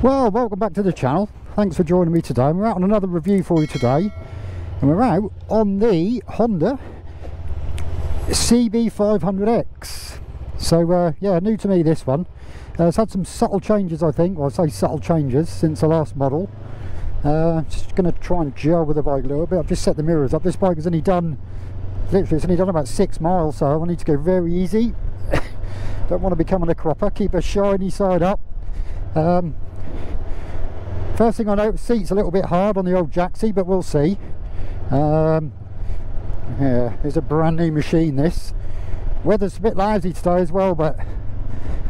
Well, welcome back to the channel. Thanks for joining me today. We're out on another review for you today, and we're out on the Honda CB500X. So yeah, new to me this one. It's had some subtle changes, I think. Well, I say subtle changes since the last model. Just going to try and gel with the bike a little bit. I've just set the mirrors up. This bike has only done, literally, it's only done about 6 miles, so I need to go very easy. Don't want to be coming a cropper. Keep a shiny side up. First thing I noticed, seat's a little bit hard on the old jacksie, but we'll see. Yeah, it's a brand new machine, this. Weather's a bit lousy today as well, but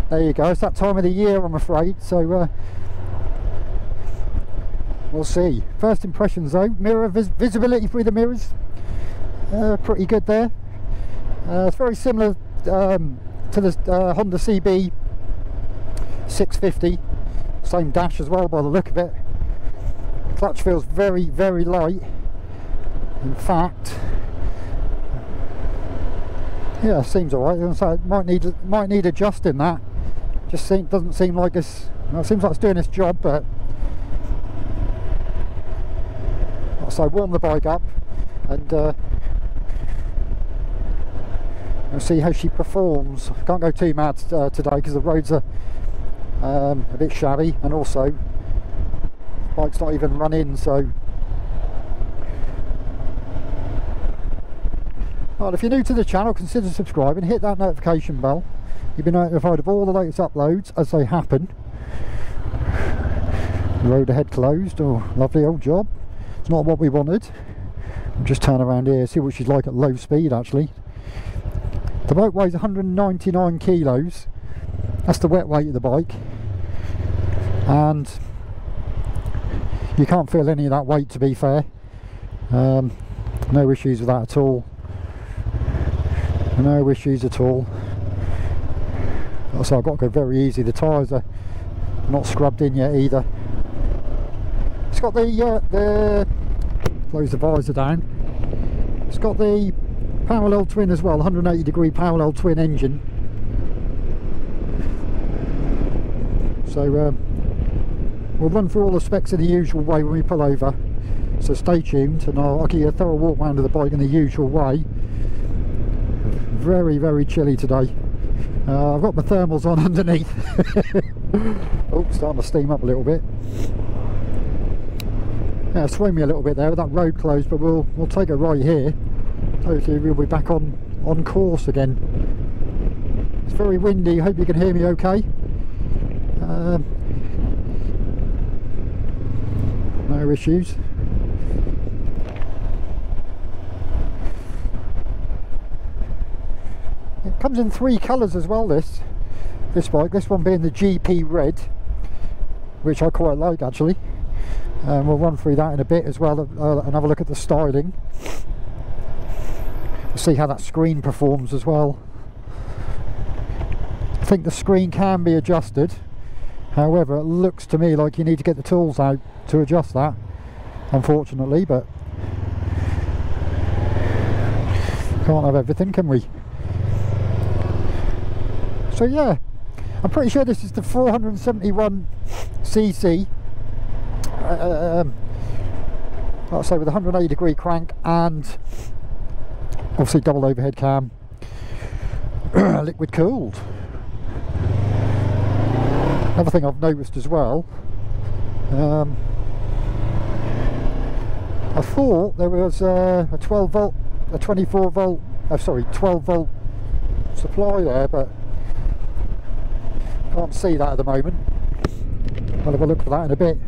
there you go. It's that time of the year, I'm afraid, so we'll see. First impressions though, mirror visibility through the mirrors, pretty good there. It's very similar to the Honda CB 650, same dash as well by the look of it. Clutch feels very, very light. In fact, yeah, seems alright. So it might need adjusting. That just doesn't seem like it's, well, it seems like it's doing its job, but so warm the bike up and we'll see how she performs. Can't go too mad today because the roads are a bit shabby, and also the bike's not even run in, so. Well, if you're new to the channel, consider subscribing, hit that notification bell. You'll be notified of all the latest uploads as they happen. Road ahead closed. Oh, lovely old job. It's not what we wanted. I'll just turn around here, see what she's like at low speed actually. The bike weighs 199 kilos. That's the wet weight of the bike, and you can't feel any of that weight, to be fair. No issues with that at all. No issues at all. So I've got to go very easy. The tyres are not scrubbed in yet either. It's got the close the visor down. It's got the parallel twin as well, 180 degree parallel twin engine. So we'll run through all the specs in the usual way when we pull over, so stay tuned, and I'll give you a thorough walk round of the bike in the usual way. Very, very chilly today. I've got my thermals on underneath. Oh, starting to steam up a little bit. Yeah, it swung me a little bit there with that road closed, but we'll take a right here. Hopefully we'll be back on course again. It's very windy. Hope you can hear me okay. No issues. It comes in 3 colours as well, this bike, this one being the GP red, which I quite like actually. We'll run through that in a bit as well, and have a look at the styling. We'll see how that screen performs as well. I think the screen can be adjusted. However, it looks to me like you need to get the tools out to adjust that, unfortunately, but can't have everything, can we? So yeah, I'm pretty sure this is the 471cc, like I say, with 180 degree crank and obviously double overhead cam, liquid cooled. Another thing I've noticed as well, I thought there was a 12 volt, a 24 volt, sorry, 12 volt supply there, but can't see that at the moment. I'll have a look for that in a bit.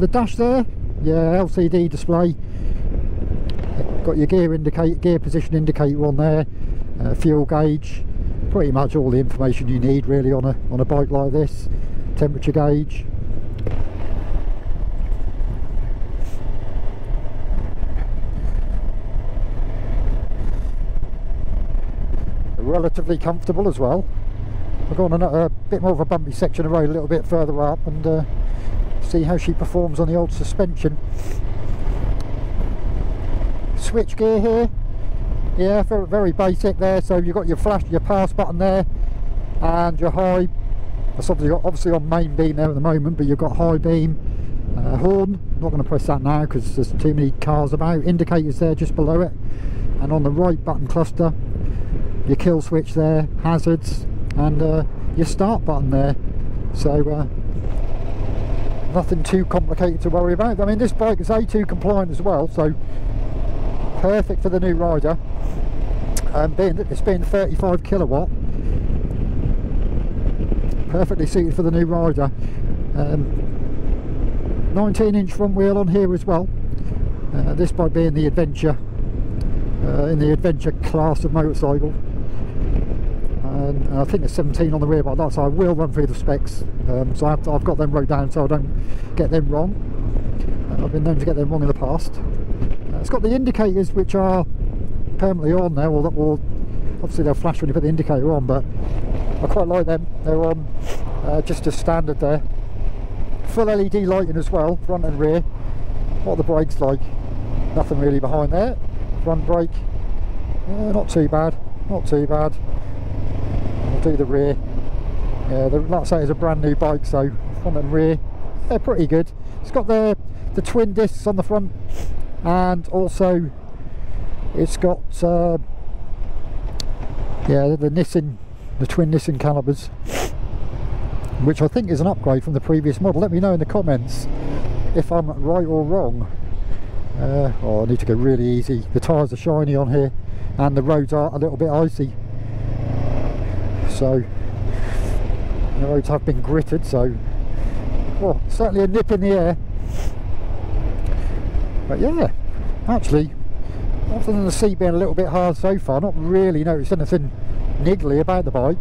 The dash there, yeah, LCD display. Got your gear indicator, gear position indicator on there, fuel gauge. Pretty much all the information you need really on a bike like this. Temperature gauge. Relatively comfortable as well. I'll go on a bit more of a bumpy section of road a little bit further up and see how she performs on the old suspension. Switch gear here. Yeah, very basic there. So you've got your pass button there, and your high, That's obviously on main beam there at the moment, but you've got high beam, horn. Not going to press that now because there's too many cars about. Indicators there just below it, and on the right button cluster, your kill switch there, hazards, and your start button there. So nothing too complicated to worry about. I mean, this bike is A2 compliant as well, so perfect for the new rider. Being that it's been 35 kilowatt, perfectly suited for the new rider. 19 inch front wheel on here as well. This bike being the adventure, in the adventure class of motorcycle, and I think it's 17 on the rear, but that's, I will run through the specs. So I've got them wrote down so I don't get them wrong. I've been known to get them wrong in the past. It's got the indicators which are permanently on there, or obviously they'll flash when you put the indicator on, but I quite like them. They're on just as standard there. Full LED lighting as well, front and rear. What are the brakes like? Nothing really behind there. Front brake, not too bad, not too bad. I'll do the rear. Yeah, like I say, it's a brand new bike, so front and rear, they're pretty good. It's got the twin discs on the front, and also it's got yeah, the twin Nissin calipers, which I think is an upgrade from the previous model. Let me know in the comments if I'm right or wrong. Oh, I need to go really easy. The tyres are shiny on here, and the roads are a little bit icy, so the roads have been gritted, so well, certainly a nip in the air. But yeah, actually, other than the seat being a little bit hard so far, not really noticed anything niggly about the bike.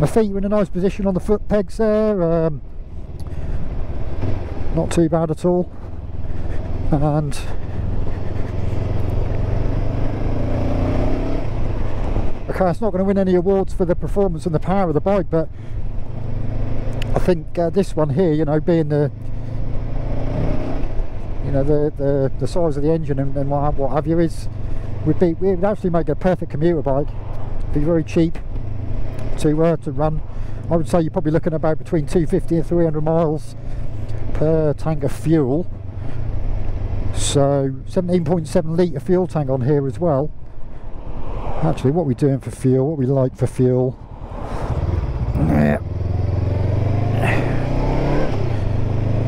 My feet are in a nice position on the foot pegs there, not too bad at all. And okay, it's not going to win any awards for the performance and the power of the bike, but I think this one here, you know, being the the size of the engine and what have you, is would actually make a perfect commuter bike. It'd be very cheap to run. I would say you're probably looking at about between 250 and 300 miles per tank of fuel. So 17.7 litre fuel tank on here as well. Actually, what we're doing for fuel, what we like for fuel. Yeah.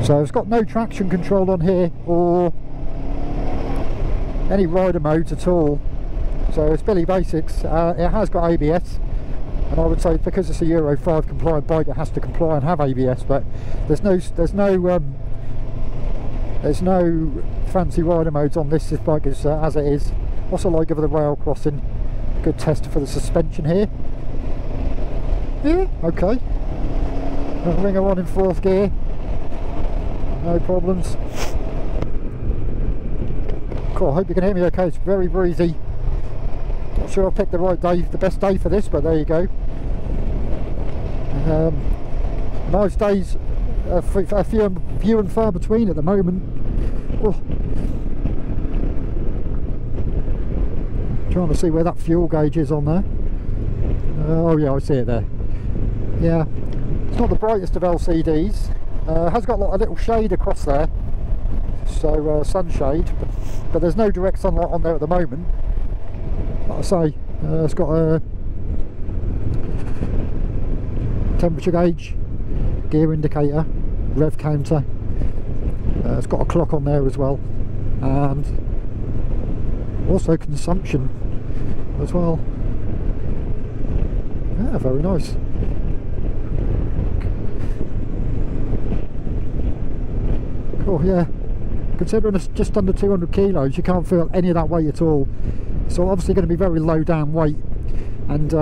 So it's got no traction control on here or any rider modes at all, so it's Billy Basics. It has got ABS, and I would say because it's a Euro 5 compliant bike, it has to comply and have ABS, but there's no fancy rider modes on this. This bike is as it is. Also like over the rail crossing, good tester for the suspension here. Yeah, okay, I'll bring her on in fourth gear. No problems. Cool, I hope you can hear me okay. It's very breezy. Not sure I picked the right day, the best day for this, but there you go. Nice days, a few and far between at the moment. Oh. Trying to see where that fuel gauge is on there. Oh yeah, I see it there. Yeah, it's not the brightest of LCDs. Has got like a little shade across there, so sunshade, but there's no direct sunlight on there at the moment. Like I say, it's got a temperature gauge, gear indicator, rev counter. It's got a clock on there as well, and also consumption as well. Yeah, very nice. Oh yeah, considering it's just under 200 kilos, you can't feel any of that weight at all. So obviously going to be very low down weight, and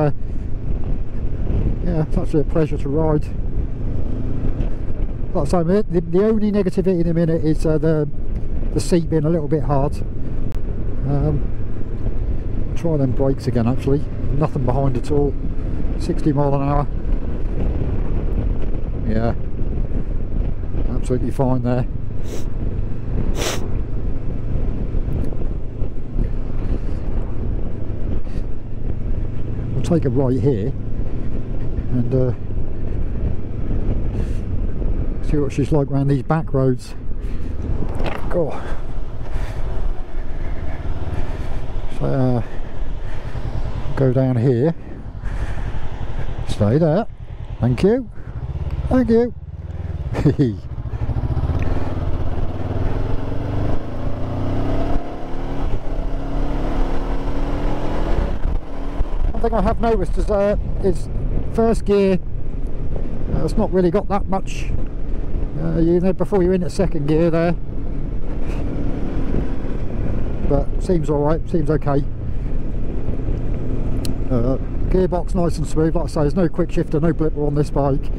yeah, it's actually a pleasure to ride. Like I say, the only negative in a minute is the seat being a little bit hard. Try them brakes again. Actually, nothing behind at all. 60 mile an hour. Yeah, absolutely fine there. I'll take a right here. and see what she's like around these back roads. God. So, go down here. Stay there. Thank you. Thank you. Hee. One thing I have noticed is first gear, it's not really got that much, you know, before you're in at second gear there, but seems alright, seems okay. Gearbox nice and smooth, like I say, there's no quick shifter, no blipper on this bike,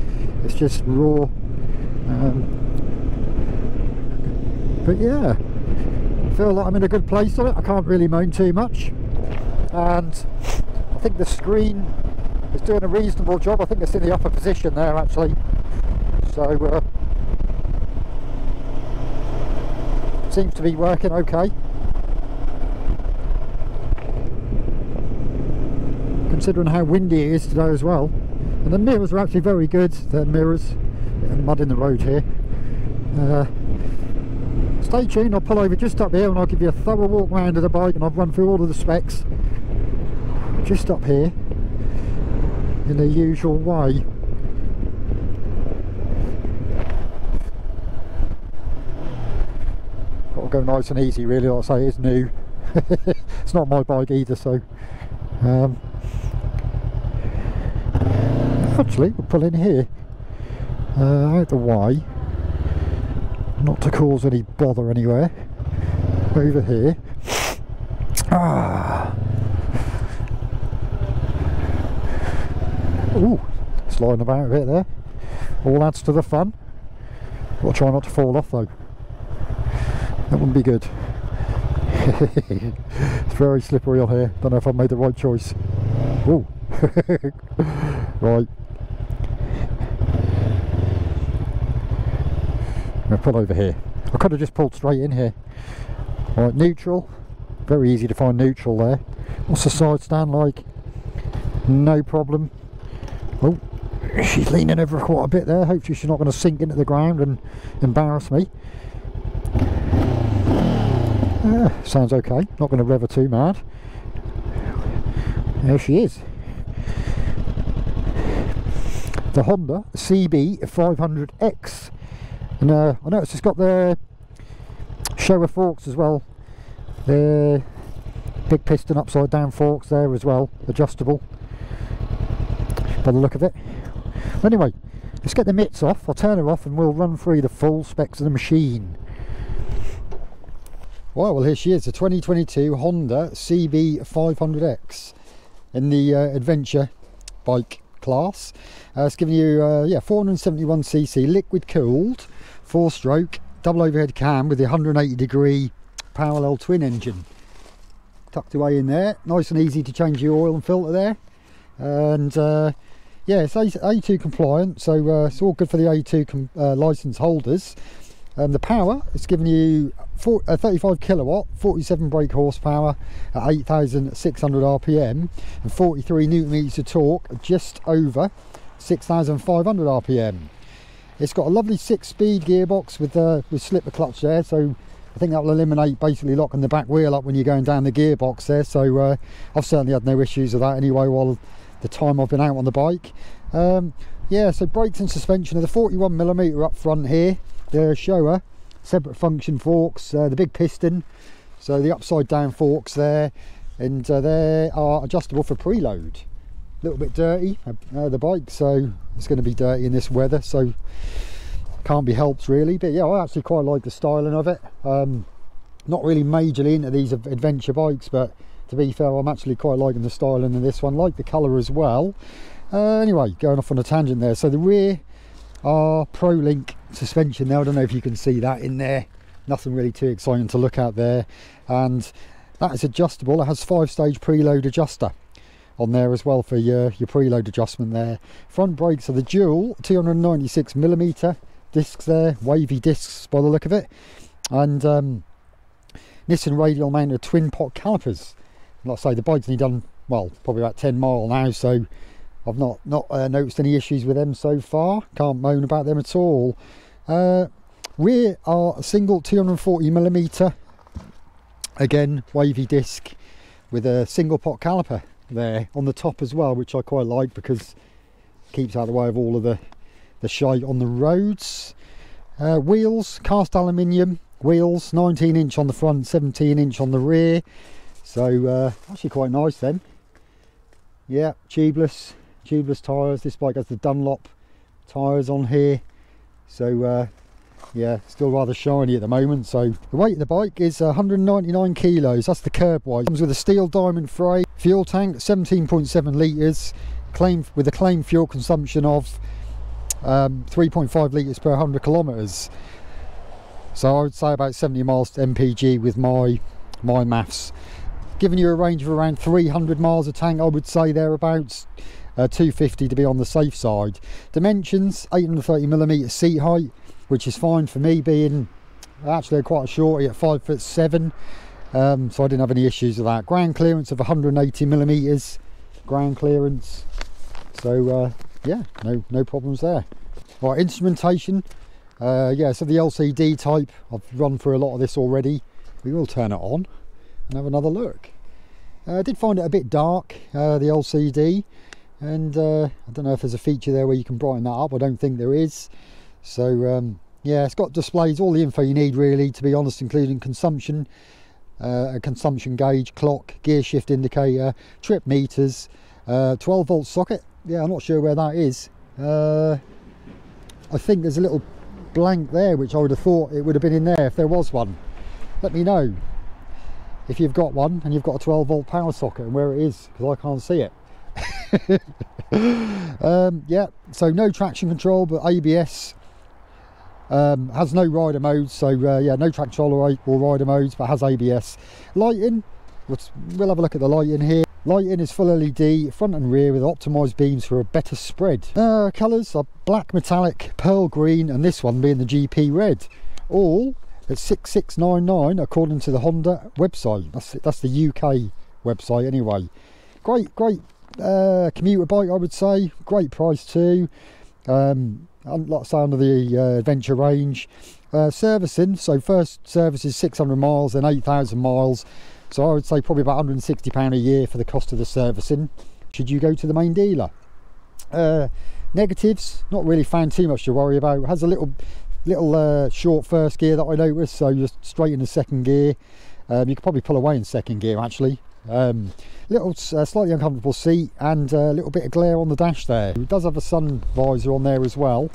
it's just raw, but yeah, I feel like I'm in a good place on it, I can't really moan too much, and I think the screen is doing a reasonable job. I think it's in the upper position there actually, so seems to be working okay. Considering how windy it is today as well, and the mirrors are actually very good. They're mirrors, and mud in the road here. Stay tuned. I'll pull over just up here and I'll give you a thorough walk round of the bike, and I've run through all of the specs. Just up here in the usual way. Gotta go nice and easy really, like I say, it's new. It's not my bike either, so actually we'll pull in here out the way, not to cause any bother anywhere. Over here. Ah. Ooh, sliding about a bit there. All adds to the fun. I'll try not to fall off though. That wouldn't be good. It's very slippery on here. Don't know if I've made the right choice. Ooh. Right. I'm gonna pull over here. I could have just pulled straight in here. Right, neutral. Very easy to find neutral there. What's the side stand like? No problem. Oh, she's leaning over quite a bit there. Hopefully she's not going to sink into the ground and embarrass me. Sounds okay. Not going to rev her too mad. There she is. The Honda CB500X. And I noticed it's got the Showa forks as well. The big piston upside down forks there as well. Adjustable. By the look of it. Anyway, let's get the mitts off, I'll turn her off and we'll run through the full specs of the machine. Well here she is, the 2022 Honda CB500X in the adventure bike class. It's giving you 471cc liquid cooled, 4-stroke, double overhead cam with the 180-degree parallel twin engine. Tucked away in there, nice and easy to change your oil and filter there. And yeah, it's A2 compliant, so it's all good for the A2 license holders. And the power, it's giving you 35 kilowatt, 47 brake horsepower at 8,600 RPM and 43 newton meters of torque, just over 6,500 RPM. It's got a lovely 6-speed gearbox with slipper clutch there, so I think that will eliminate basically locking the back wheel up when you're going down the gearbox there, so I've certainly had no issues with that anyway while the time I've been out on the bike. Yeah, so brakes and suspension are the 41mm up front here, the Showa, separate function forks, the big piston, so the upside down forks there, and they are adjustable for preload. A little bit dirty, the bike, so it's going to be dirty in this weather, so can't be helped really, but yeah, I actually quite like the styling of it. Not really majorly into these adventure bikes, but to be fair, I'm actually quite liking the styling in this one, like the colour as well. Anyway, going off on a tangent there, so the rear are Pro-Link suspension there. I don't know if you can see that in there, nothing really too exciting to look at there, and that is adjustable. It has 5-stage preload adjuster on there as well for your preload adjustment there. Front brakes are the dual 296mm discs there, wavy discs by the look of it, and Nissin radial mounted twin pot calipers. Like I say, the bike's only done, well, probably about 10 mile now, so I've not noticed any issues with them so far. Can't moan about them at all. Rear are a single 240mm, again wavy disc with a single pot caliper there on the top as well, which I quite like because it keeps out of the way of all of the shite on the roads. Wheels, cast aluminium wheels, 19 inch on the front, 17 inch on the rear, so actually quite nice then. Yeah, tubeless tyres. This bike has the Dunlop tyres on here, so yeah, still rather shiny at the moment. So the weight of the bike is 199 kilos, that's the curb weight. Comes with a steel diamond frame, fuel tank 17.7 litres, with a claimed fuel consumption of 3.5 litres per 100 kilometres. So I would say about 70 miles to mpg with my maths. Giving you a range of around 300 miles a tank, I would say thereabouts, 250 to be on the safe side. Dimensions, 830mm seat height, which is fine for me, being actually quite a shorty at 5'7", so I didn't have any issues with that. Ground clearance of 180mm ground clearance, so yeah, no problems there. Right, instrumentation, yeah, so the LCD type, I've run through a lot of this already. We will turn it on and have another look. I did find it a bit dark, the LCD, and I don't know if there's a feature there where you can brighten that up. I don't think there is. So yeah, it's got displays, all the info you need really, to be honest, including consumption, a consumption gauge, clock, gear shift indicator, trip meters, 12 volt socket. Yeah, I'm not sure where that is. I think there's a little blank there, which I would have thought it would have been in there if there was one. Let me know if you've got one and you've got a 12 volt power socket and where it is, because I can't see it. Yeah, so no traction control, but ABS, has no rider modes, so yeah, no traction control or rider modes, but has ABS. Lighting, we'll have a look at the lighting here. Lighting is full LED, front and rear, with optimised beams for a better spread. Colours are black, metallic, pearl green, and this one being the GP red. All at 6699 according to the Honda website. That's the UK website anyway. Great commuter bike, I would say. Great price too. Like I say, under the adventure range. Servicing, so first service is 600 miles, then 8,000 miles. So I would say probably about £160 a year for the cost of the servicing, should you go to the main dealer. Negatives, not really found too much to worry about. It has a little short first gear that I noticed, so you're straight in the second gear. You could probably pull away in second gear actually. Slightly uncomfortable seat, and a little bit of glare on the dash there. It does have a sun visor on there as well,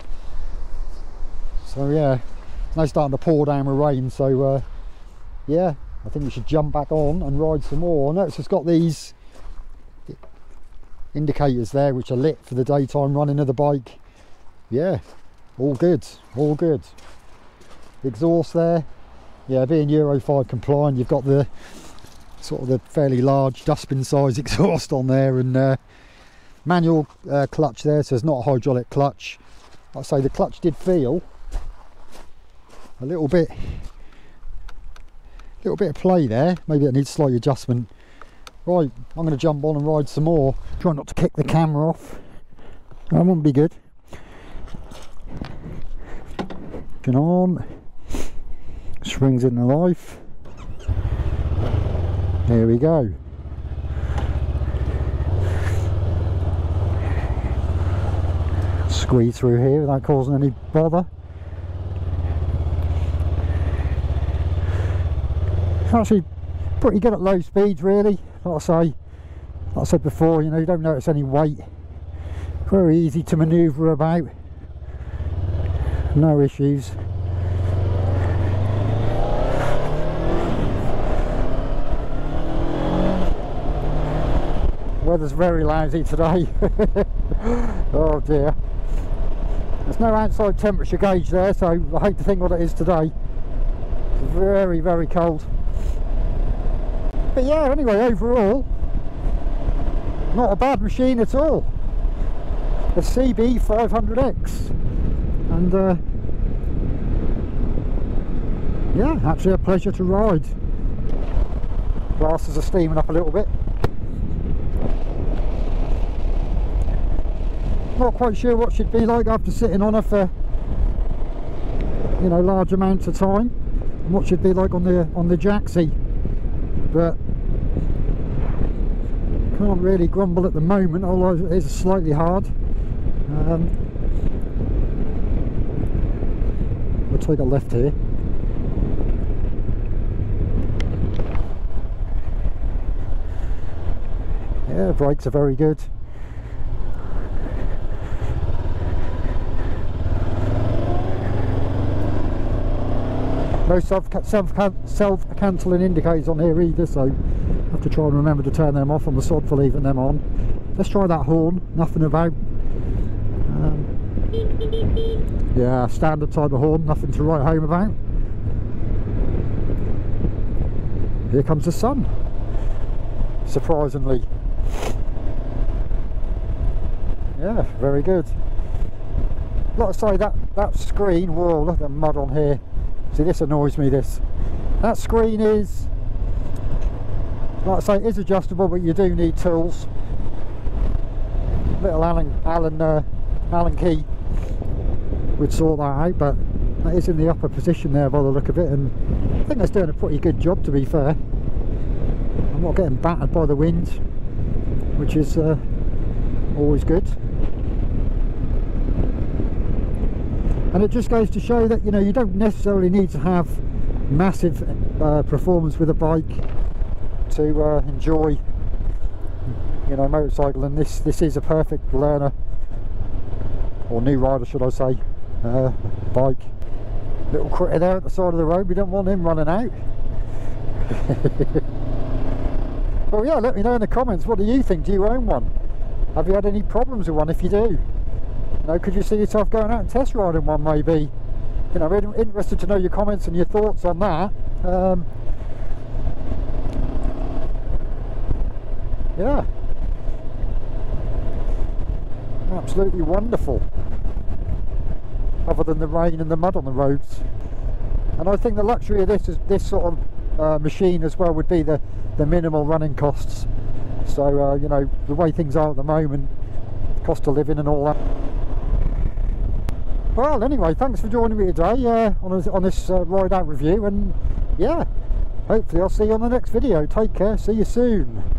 so yeah, it's now starting to pour down with rain, so yeah, I think we should jump back on and ride some more. I notice it's got these indicators there which are lit for the daytime running of the bike. Yeah, all good. Exhaust there, yeah, being Euro 5 compliant, you've got the sort of the fairly large dustbin size exhaust on there, and manual clutch there, so it's not a hydraulic clutch. I'd say the clutch did feel a little bit of play there, maybe that needs slight adjustment. Right, I'm going to jump on and ride some more. Try not to kick the camera off, that wouldn't be good. Get on, springs into life. There we go. Squeeze through here without causing any bother. It's actually pretty good at low speeds really. Like I said before, you know, you don't notice any weight. Very easy to manoeuvre about. No issues. Weather's very lousy today. Oh dear, there's no outside temperature gauge there, so I hate to think what it is today. It's very, very cold. But yeah, anyway, overall not a bad machine at all, the CB500X, and yeah, actually a pleasure to ride. Glasses are steaming up a little bit. Not quite sure what she'd be like after sitting on her for, you know, large amounts of time, and what she'd be like on the Jaxi, but can't really grumble at the moment, although it is slightly hard. We'll take a left here. Yeah, brakes are very good. No self-cancelling indicators on here either, so I have to try and remember to turn them off on the sod for leaving them on. Let's try that horn, nothing about. Yeah, standard type of horn, nothing to write home about. Here comes the sun, surprisingly. Yeah, very good. Like I say, that screen, whoa, look at the mud on here. See, this annoys me, this. That screen is, like I say, it is adjustable, but you do need tools. Little Allen key would sort that out, but that is in the upper position there by the look of it, and I think that's doing a pretty good job, to be fair. I'm not getting battered by the wind, which is always good. And it just goes to show that, you know, you don't necessarily need to have massive performance with a bike to enjoy, you know, motorcycle, and this is a perfect learner, or new rider should I say, bike. Little critter there at the side of the road, we don't want him running out. Well, yeah, let me know in the comments, what do you think? Do you own one? Have you had any problems with one? If you do, know, could you see yourself going out and test riding one, maybe? You know, I'm interested to know your comments and your thoughts on that. Yeah, absolutely wonderful, other than the rain and the mud on the roads. And I think the luxury of this is this sort of machine as well would be the minimal running costs. So you know, the way things are at the moment, cost of living and all that. Well, anyway, thanks for joining me today on this ride out review, and yeah, hopefully I'll see you on the next video. Take care, see you soon.